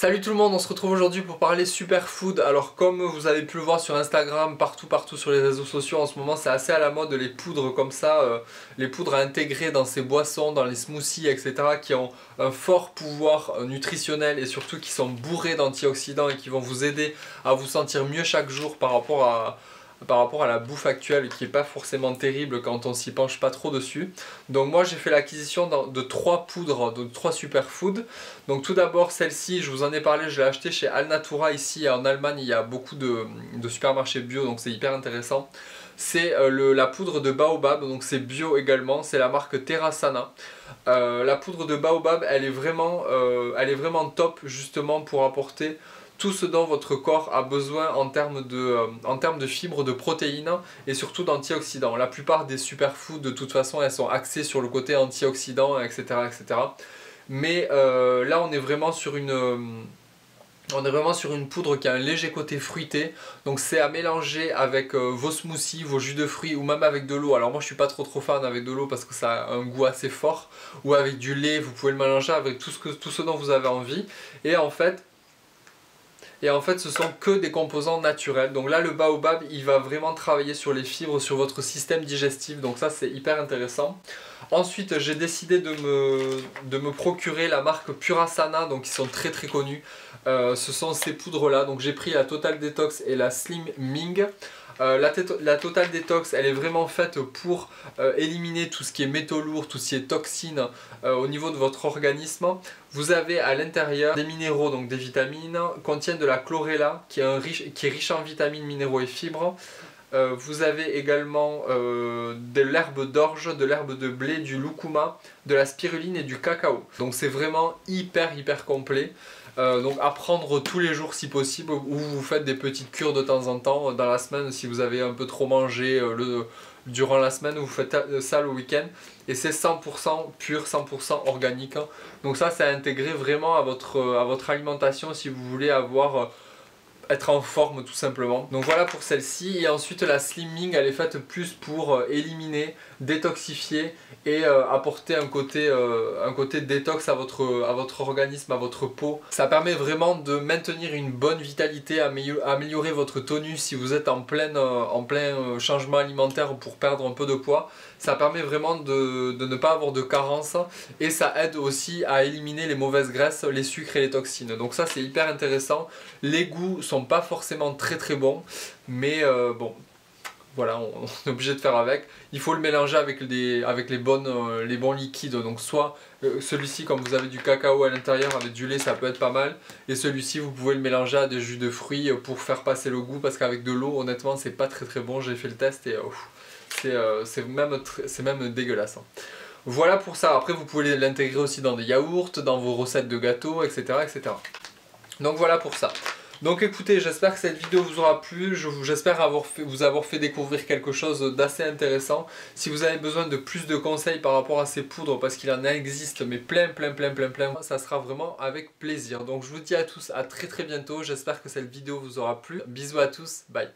Salut tout le monde, on se retrouve aujourd'hui pour parler superfood. Alors comme vous avez pu le voir sur Instagram, partout sur les réseaux sociaux en ce moment, c'est assez à la mode les poudres comme ça, les poudres à intégrer dans ces boissons, dans les smoothies, etc. qui ont un fort pouvoir nutritionnel et surtout qui sont bourrées d'antioxydants et qui vont vous aider à vous sentir mieux chaque jour par rapport à la bouffe actuelle qui n'est pas forcément terrible quand on s'y penche pas trop dessus. Donc moi j'ai fait l'acquisition de 3 poudres, de 3 superfoods. Donc tout d'abord celle-ci, je vous en ai parlé, je l'ai achetée chez Alnatura ici en Allemagne. Il y a beaucoup de supermarchés bio, donc c'est hyper intéressant. C'est la poudre de baobab, donc c'est bio également, c'est la marque Terrasana. La poudre de baobab, elle est vraiment top justement pour apporter tout ce dont votre corps a besoin en termes de fibres, de protéines et surtout d'antioxydants. La plupart des superfoods, de toute façon, elles sont axées sur le côté antioxydant, etc. etc. Mais là, on est vraiment sur une poudre qui a un léger côté fruité, donc c'est à mélanger avec vos smoothies, vos jus de fruits ou même avec de l'eau. Alors moi je suis pas trop fan avec de l'eau parce que ça a un goût assez fort, ou avec du lait, vous pouvez le mélanger avec tout ce dont vous avez envie. Et en fait ce sont que des composants naturels. Donc là le baobab il va vraiment travailler sur les fibres, sur votre système digestif, donc ça c'est hyper intéressant. Ensuite j'ai décidé de me procurer la marque Purasana, donc ils sont très connus. Ce sont ces poudres là, donc j'ai pris la Total Detox et la Slim Ming. La Total Detox elle est vraiment faite pour éliminer tout ce qui est métaux lourds, tout ce qui est toxines au niveau de votre organisme. Vous avez à l'intérieur des minéraux, donc des vitamines, contiennent de la chlorella qui est riche en vitamines, minéraux et fibres. Vous avez également de l'herbe d'orge, de l'herbe de blé, du lucuma, de la spiruline et du cacao. Donc c'est vraiment hyper complet. Donc à prendre tous les jours si possible, ou vous faites des petites cures de temps en temps dans la semaine si vous avez un peu trop mangé durant la semaine, ou vous faites ça le week-end. Et c'est 100% pur, 100% organique. Donc ça c'est intégré vraiment à votre alimentation si vous voulez être en forme tout simplement. Donc voilà pour celle-ci. Et ensuite la slimming elle est faite plus pour éliminer, détoxifier et apporter un côté détox à votre organisme, à votre peau. Ça permet vraiment de maintenir une bonne vitalité, améliorer votre tonus si vous êtes en plein changement alimentaire pour perdre un peu de poids. Ça permet vraiment de ne pas avoir de carence et ça aide aussi à éliminer les mauvaises graisses, les sucres et les toxines. Donc ça c'est hyper intéressant. Les goûts sont pas forcément très bons, mais bon voilà, on est obligé de faire avec. Il faut le mélanger avec les bons liquides, donc soit celui-ci comme vous avez du cacao à l'intérieur avec du lait, ça peut être pas mal, et celui-ci vous pouvez le mélanger à des jus de fruits pour faire passer le goût, parce qu'avec de l'eau honnêtement c'est pas très bon, j'ai fait le test et c'est même dégueulasse. Voilà pour ça. Après vous pouvez l'intégrer aussi dans des yaourts, dans vos recettes de gâteaux, etc. Donc voilà pour ça. Donc écoutez, j'espère que cette vidéo vous aura plu, j'espère vous avoir fait découvrir quelque chose d'assez intéressant. Si vous avez besoin de plus de conseils par rapport à ces poudres, parce qu'il en existe mais plein, ça sera vraiment avec plaisir. Donc je vous dis à tous à très bientôt, j'espère que cette vidéo vous aura plu. Bisous à tous, bye.